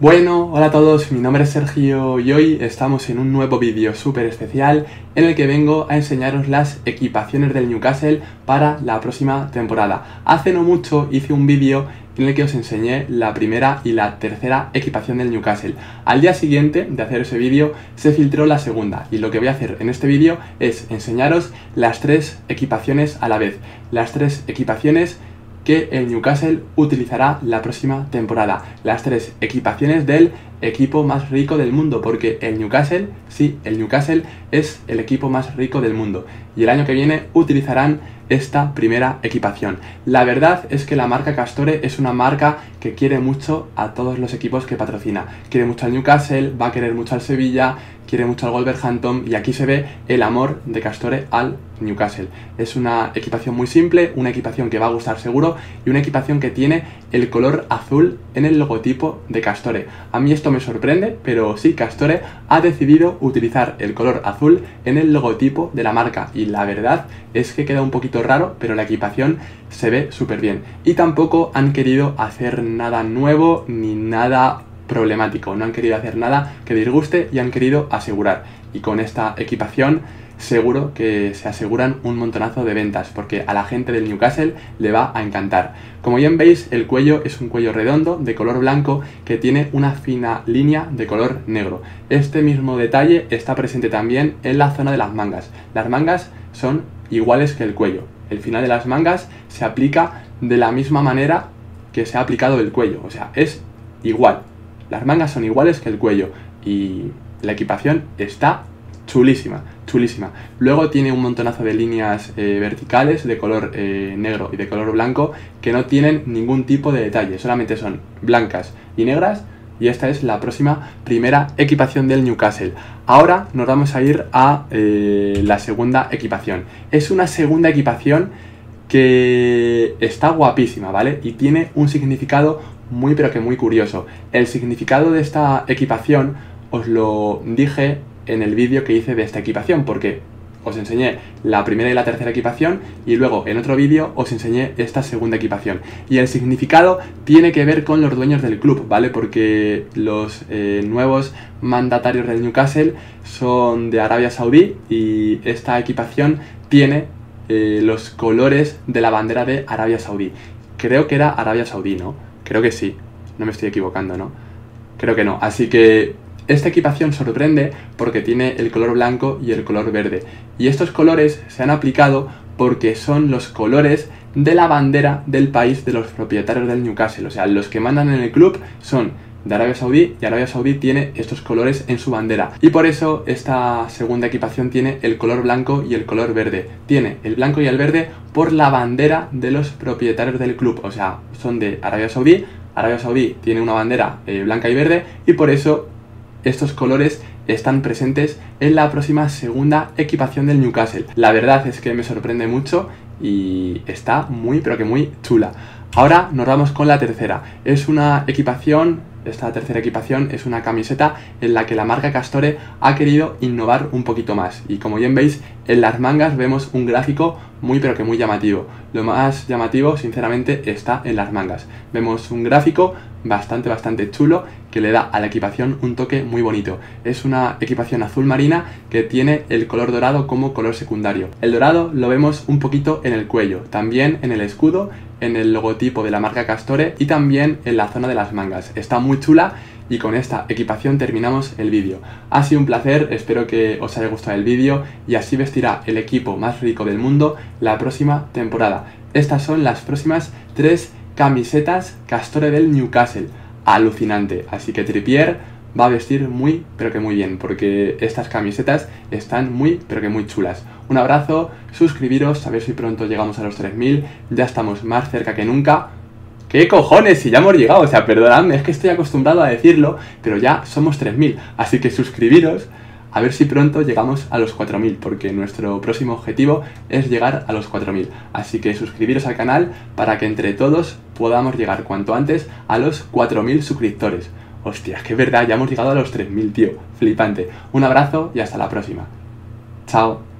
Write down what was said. Bueno, hola a todos, mi nombre es Sergio y hoy estamos en un nuevo vídeo súper especial en el que vengo a enseñaros las equipaciones del Newcastle para la próxima temporada. Hace no mucho hice un vídeo en el que os enseñé la primera y la tercera equipación del Newcastle. Al día siguiente de hacer ese vídeo se filtró la segunda y lo que voy a hacer en este vídeo es enseñaros las tres equipaciones a la vez, las tres equipaciones que el Newcastle utilizará la próxima temporada. Las tres equipaciones del equipo más rico del mundo, porque el Newcastle, sí, el Newcastle es el equipo más rico del mundo. Y el año que viene utilizarán esta primera equipación. La verdad es que la marca Castore es una marca que quiere mucho a todos los equipos que patrocina. Quiere mucho al Newcastle, va a querer mucho al Sevilla, quiere mucho al Wolverhampton y aquí se ve el amor de Castore al Newcastle. Es una equipación muy simple, una equipación que va a gustar seguro y una equipación que tiene el color azul en el logotipo de Castore. A mí esto me sorprende, pero sí, Castore ha decidido utilizar el color azul en el logotipo de la marca y la verdad es que queda un poquito raro, pero la equipación se ve súper bien. Y tampoco han querido hacer nada nuevo ni nada problemático, no han querido hacer nada que disguste y han querido asegurar. Y con esta equipación seguro que se aseguran un montonazo de ventas porque a la gente del Newcastle le va a encantar. Como bien veis, el cuello es un cuello redondo de color blanco que tiene una fina línea de color negro. Este mismo detalle está presente también en la zona de las mangas. Las mangas son iguales que el cuello. El final de las mangas se aplica de la misma manera que se ha aplicado el cuello, o sea, es igual. Las mangas son iguales que el cuello y la equipación está chulísima, chulísima. Luego tiene un montonazo de líneas verticales de color negro y de color blanco que no tienen ningún tipo de detalle, solamente son blancas y negras y esta es la próxima primera equipación del Newcastle. Ahora nos vamos a ir a la segunda equipación. Es una segunda equipación que está guapísima, ¿vale? Y tiene un significado muy pero que muy curioso. El significado de esta equipación os lo dije en el vídeo que hice de esta equipación porque os enseñé la primera y la tercera equipación y luego en otro vídeo os enseñé esta segunda equipación y el significado tiene que ver con los dueños del club, ¿vale? Porque los nuevos mandatarios del Newcastle son de Arabia Saudí y esta equipación tiene los colores de la bandera de Arabia Saudí. Creo que era Arabia Saudí, ¿no? Creo que sí, no me estoy equivocando, ¿no? Creo que no, así que esta equipación sorprende porque tiene el color blanco y el color verde. Y estos colores se han aplicado porque son los colores de la bandera del país de los propietarios del Newcastle. O sea, los que mandan en el club son de Arabia Saudí y Arabia Saudí tiene estos colores en su bandera. Y por eso esta segunda equipación tiene el color blanco y el color verde. Tiene el blanco y el verde por la bandera de los propietarios del club. O sea, son de Arabia Saudí. Arabia Saudí tiene una bandera blanca y verde y por eso estos colores están presentes en la próxima segunda equipación del Newcastle. La verdad es que me sorprende mucho y está muy pero que muy chula. Ahora nos vamos con la tercera. Es una equipación, esta tercera equipación es una camiseta en la que la marca Castore ha querido innovar un poquito más. Y como bien veis, en las mangas vemos un gráfico muy pero que muy llamativo. Lo más llamativo, sinceramente, está en las mangas. Vemos un gráfico bastante chulo que le da a la equipación un toque muy bonito. Es una equipación azul marina que tiene el color dorado como color secundario. El dorado lo vemos un poquito en el cuello, también en el escudo, en el logotipo de la marca Castore y también en la zona de las mangas. Está muy chula y con esta equipación terminamos el vídeo. Ha sido un placer, espero que os haya gustado el vídeo y así vestirá el equipo más rico del mundo la próxima temporada. Estas son las próximas tres camisetas Castore del Newcastle. Alucinante. Así que Trippier va a vestir muy pero que muy bien porque estas camisetas están muy pero que muy chulas. Un abrazo, suscribiros, a ver si pronto llegamos a los 3000. Ya estamos más cerca que nunca. ¡Qué cojones! Si ya hemos llegado, o sea, perdonadme, es que estoy acostumbrado a decirlo, pero ya somos 3000. Así que suscribiros, a ver si pronto llegamos a los 4000, porque nuestro próximo objetivo es llegar a los 4000. Así que suscribiros al canal para que entre todos podamos llegar cuanto antes a los 4000 suscriptores. Hostia, es que es verdad, ya hemos llegado a los 3000, tío. Flipante. Un abrazo y hasta la próxima. Chao.